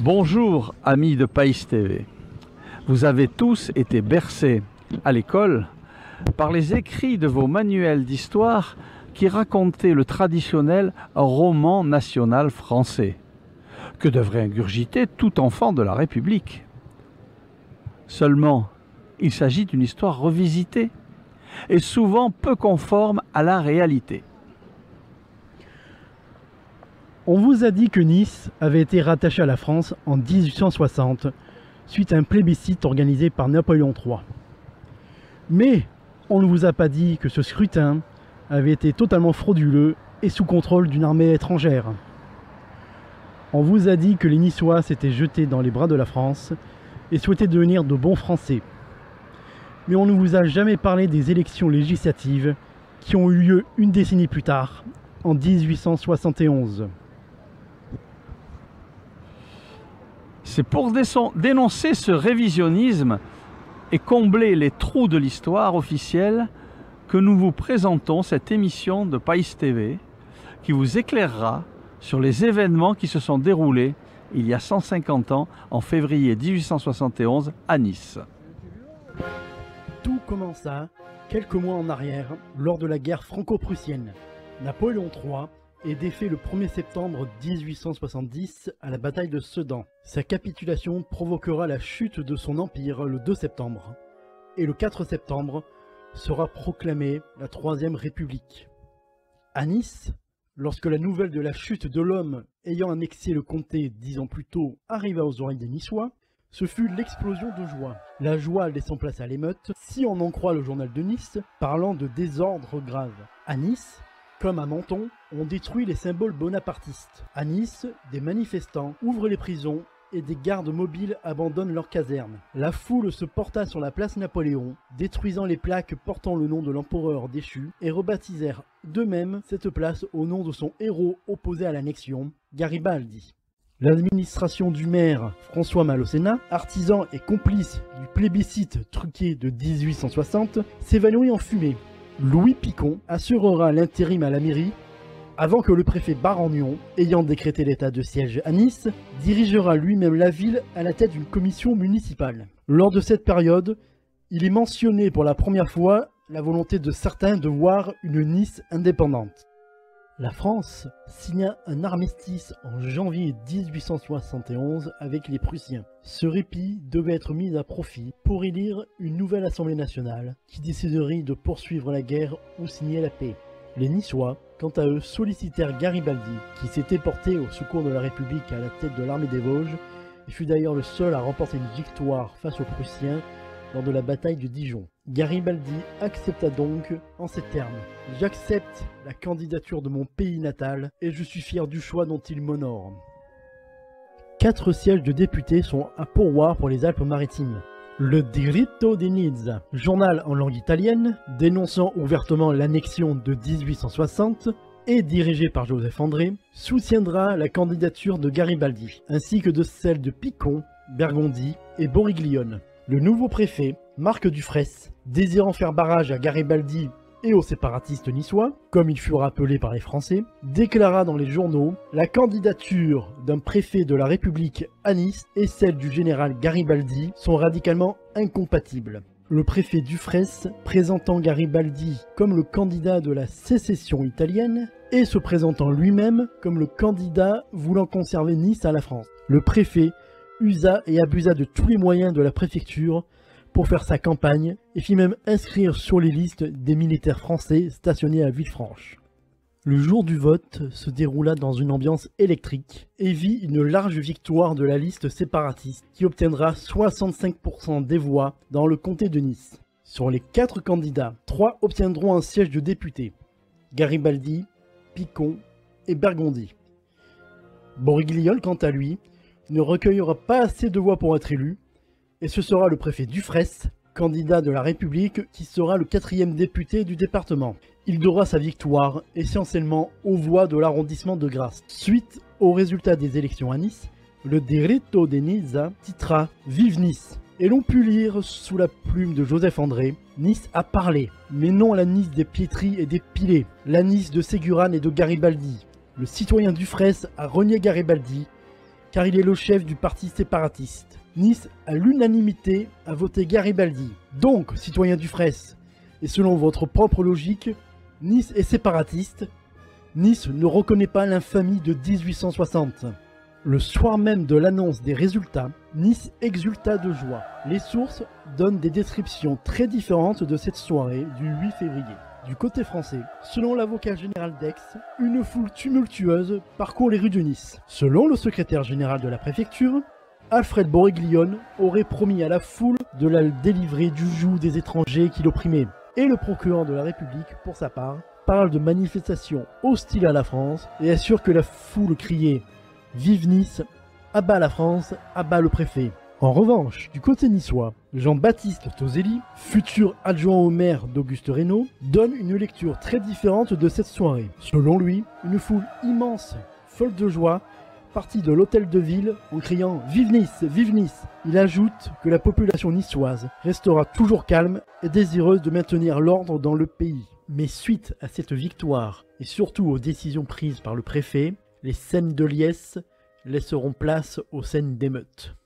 Bonjour amis de Païs TV. Vous avez tous été bercés à l'école par les écrits de vos manuels d'histoire qui racontaient le traditionnel roman national français, que devrait ingurgiter tout enfant de la République. Seulement, il s'agit d'une histoire revisitée et souvent peu conforme à la réalité. On vous a dit que Nice avait été rattachée à la France en 1860, suite à un plébiscite organisé par Napoléon III. Mais on ne vous a pas dit que ce scrutin avait été totalement frauduleux et sous contrôle d'une armée étrangère. On vous a dit que les Niçois s'étaient jetés dans les bras de la France et souhaitaient devenir de bons Français. Mais on ne vous a jamais parlé des élections législatives qui ont eu lieu une décennie plus tard, en 1871. C'est pour dénoncer ce révisionnisme et combler les trous de l'histoire officielle que nous vous présentons cette émission de Païs TV qui vous éclairera sur les événements qui se sont déroulés il y a 150 ans, en février 1871, à Nice. Tout commença quelques mois en arrière lors de la guerre franco-prussienne. Napoléon III est défait le 1er septembre 1870 à la bataille de Sedan. Sa capitulation provoquera la chute de son empire le 2 septembre. Et le 4 septembre sera proclamée la Troisième République. À Nice, lorsque la nouvelle de la chute de l'homme ayant annexé le comté 10 ans plus tôt arriva aux oreilles des Niçois, ce fut l'explosion de joie. La joie laissant place à l'émeute, si on en croit le journal de Nice, parlant de désordre grave. À Nice, comme à Menton, on détruit les symboles bonapartistes. À Nice, des manifestants ouvrent les prisons et des gardes mobiles abandonnent leurs casernes. La foule se porta sur la place Napoléon, détruisant les plaques portant le nom de l'empereur déchu et rebaptisèrent d'eux-mêmes cette place au nom de son héros opposé à l'annexion, Garibaldi. L'administration du maire François Malossena, artisan et complice du plébiscite truqué de 1860, s'évanouit en fumée. Louis Picon assurera l'intérim à la mairie avant que le préfet Baragnon, ayant décrété l'état de siège à Nice, dirigera lui-même la ville à la tête d'une commission municipale. Lors de cette période, il est mentionné pour la première fois la volonté de certains de voir une Nice indépendante. La France signa un armistice en janvier 1871 avec les Prussiens. Ce répit devait être mis à profit pour élire une nouvelle assemblée nationale qui déciderait de poursuivre la guerre ou signer la paix. Les Niçois, quant à eux, sollicitèrent Garibaldi, qui s'était porté au secours de la République à la tête de l'armée des Vosges et fut d'ailleurs le seul à remporter une victoire face aux Prussiens lors de la bataille de Dijon. Garibaldi accepta donc en ces termes: « J'accepte la candidature de mon pays natal et je suis fier du choix dont il m'honore. » 4 sièges de députés sont à pourvoir pour les Alpes-Maritimes. Le Diritto di Nizza, journal en langue italienne, dénonçant ouvertement l'annexion de 1860, et dirigé par Joseph André, soutiendra la candidature de Garibaldi, ainsi que de celle de Picon, Bergondi et Borriglione. Le nouveau préfet, Marc Dufraisse, désirant faire barrage à Garibaldi et aux séparatistes niçois, comme il fut rappelé par les Français, déclara dans les journaux la candidature d'un préfet de la République à Nice et celle du général Garibaldi sont radicalement incompatibles. Le préfet Dufraisse, présentant Garibaldi comme le candidat de la sécession italienne et se présentant lui-même comme le candidat voulant conserver Nice à la France. Le préfet usa et abusa de tous les moyens de la préfecture pour faire sa campagne et fit même inscrire sur les listes des militaires français stationnés à Villefranche. Le jour du vote se déroula dans une ambiance électrique et vit une large victoire de la liste séparatiste qui obtiendra 65% des voix dans le comté de Nice. Sur les 4 candidats, 3 obtiendront un siège de député: Garibaldi, Picon et Bergondi. Borriglione, quant à lui, ne recueillera pas assez de voix pour être élu, et ce sera le préfet Dufraisse, candidat de la République, qui sera le 4e député du département. Il donnera sa victoire essentiellement aux voix de l'arrondissement de Grasse. Suite aux résultats des élections à Nice, le Diritto di Nizza titra « Vive Nice » et l'on put lire sous la plume de Joseph André: « Nice a parlé, mais non la Nice des piétries et des pilés, la Nice de Ségurane et de Garibaldi. » Le citoyen Dufraisse a renié Garibaldi car il est le chef du parti séparatiste. Nice, à l'unanimité, a voté Garibaldi. Donc, citoyen Dufraisse, et selon votre propre logique, Nice est séparatiste. Nice ne reconnaît pas l'infamie de 1860. Le soir même de l'annonce des résultats, Nice exulta de joie. Les sources donnent des descriptions très différentes de cette soirée du 8 février. Du côté français, selon l'avocat général d'Aix, une foule tumultueuse parcourt les rues de Nice. Selon le secrétaire général de la préfecture, Alfred Boriglion aurait promis à la foule de la délivrer du joug des étrangers qui l'opprimaient. Et le procureur de la République, pour sa part, parle de manifestations hostiles à la France et assure que la foule criait « Vive Nice !»« Abat la France !»« Abat le préfet !» En revanche, du côté niçois, Jean-Baptiste Toselli, futur adjoint au maire d'Auguste Reynaud, donne une lecture très différente de cette soirée. Selon lui, une foule immense, folle de joie, partie de l'hôtel de ville en criant « Vive Nice ! Vive Nice !» Il ajoute que la population niçoise restera toujours calme et désireuse de maintenir l'ordre dans le pays. Mais suite à cette victoire, et surtout aux décisions prises par le préfet, les scènes de liesse laisseront place aux scènes d'émeutes.